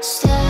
Stay.